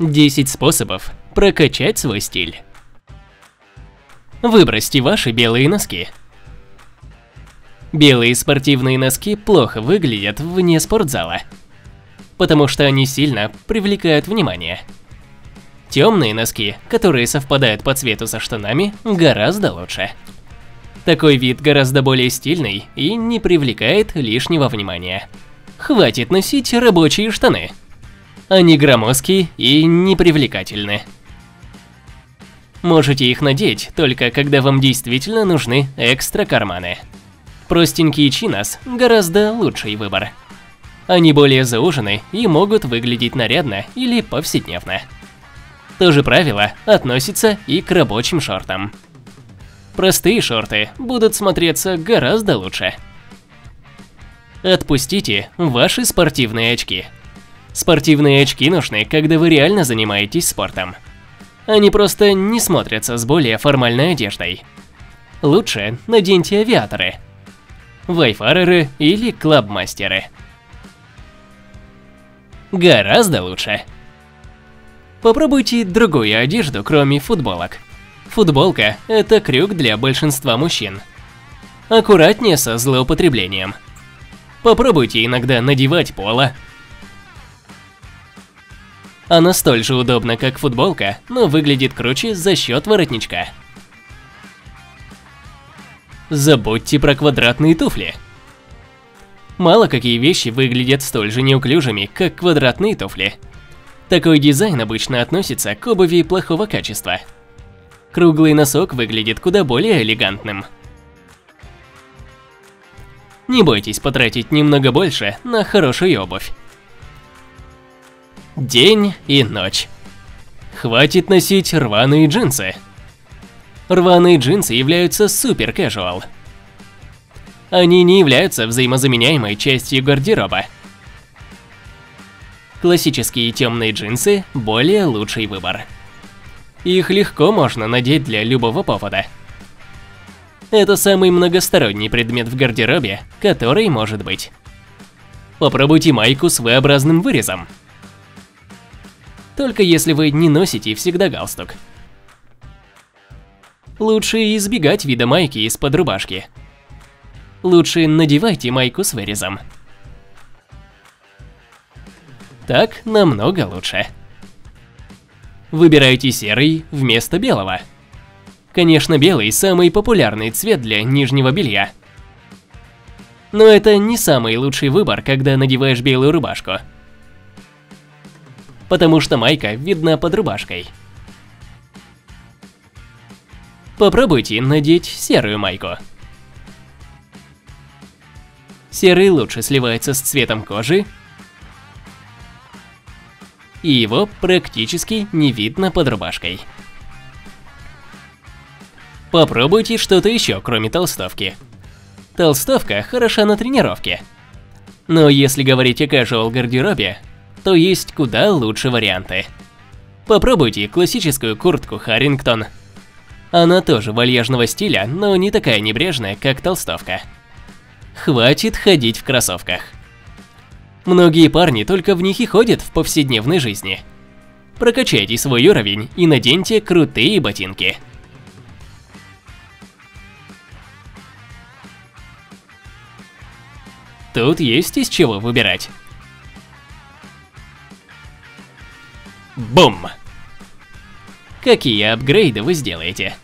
10 способов прокачать свой стиль. Выбросьте ваши белые носки. Белые спортивные носки плохо выглядят вне спортзала, потому что они сильно привлекают внимание. Темные носки, которые совпадают по цвету со штанами, гораздо лучше. Такой вид гораздо более стильный и не привлекает лишнего внимания. Хватит носить рабочие штаны. Они громоздкие и непривлекательны. Можете их надеть только когда вам действительно нужны экстра карманы. Простенькие чинос гораздо лучший выбор. Они более заужены и могут выглядеть нарядно или повседневно. То же правило относится и к рабочим шортам. Простые шорты будут смотреться гораздо лучше. Отпустите ваши спортивные очки. Спортивные очки нужны, когда вы реально занимаетесь спортом. Они просто не смотрятся с более формальной одеждой. Лучше наденьте авиаторы, вайфареры или клабмастеры. Гораздо лучше. Попробуйте другую одежду, кроме футболок. Футболка – это крюк для большинства мужчин. Аккуратнее со злоупотреблением. Попробуйте иногда надевать поло. Она столь же удобна, как футболка, но выглядит круче за счет воротничка. Забудьте про квадратные туфли. Мало какие вещи выглядят столь же неуклюжими, как квадратные туфли. Такой дизайн обычно относится к обуви плохого качества. Круглый носок выглядит куда более элегантным. Не бойтесь потратить немного больше на хорошую обувь. День и ночь. Хватит носить рваные джинсы. Рваные джинсы являются супер casual. Они не являются взаимозаменяемой частью гардероба. Классические темные джинсы – более лучший выбор. Их легко можно надеть для любого повода. Это самый многосторонний предмет в гардеробе, который может быть. Попробуйте майку с V-образным вырезом. Только если вы не носите всегда галстук. Лучше избегать вида майки из-под рубашки. Лучше надевайте майку с вырезом. Так намного лучше. Выбирайте серый вместо белого. Конечно, белый – самый популярный цвет для нижнего белья. Но это не самый лучший выбор, когда надеваешь белую рубашку. Потому что майка видна под рубашкой. Попробуйте надеть серую майку. Серый лучше сливается с цветом кожи, и его практически не видно под рубашкой. Попробуйте что-то еще, кроме толстовки. Толстовка хороша на тренировке. Но если говорить о casual гардеробе, то есть куда лучше варианты. Попробуйте классическую куртку Харрингтон. Она тоже вальяжного стиля, но не такая небрежная, как толстовка. Хватит ходить в кроссовках. Многие парни только в них и ходят в повседневной жизни. Прокачайте свой уровень и наденьте крутые ботинки. Тут есть из чего выбирать. Бум! Какие апгрейды вы сделаете?